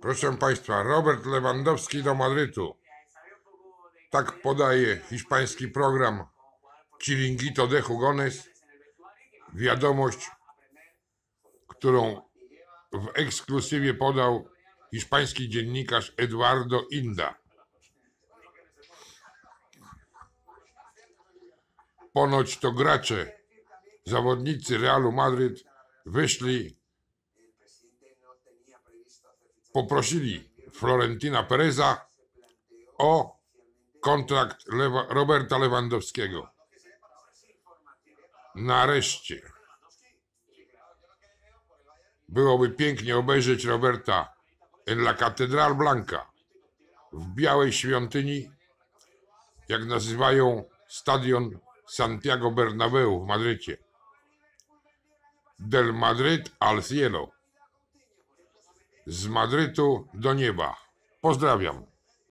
Proszę Państwa, Robert Lewandowski do Madrytu. Tak podaje hiszpański program Chiringuito de Hugones. Wiadomość, którą w ekskluzywie podał hiszpański dziennikarz Eduardo Inda. Ponoć to gracze, zawodnicy Realu Madryt wyszli, poprosili Florentina Pereza o kontrakt Roberta Lewandowskiego. Nareszcie. Byłoby pięknie obejrzeć Roberta en la Catedral Blanca, w białej świątyni, jak nazywają stadion Santiago Bernabéu w Madrycie. Del Madrid al cielo. Z Madrytu do nieba. Pozdrawiam.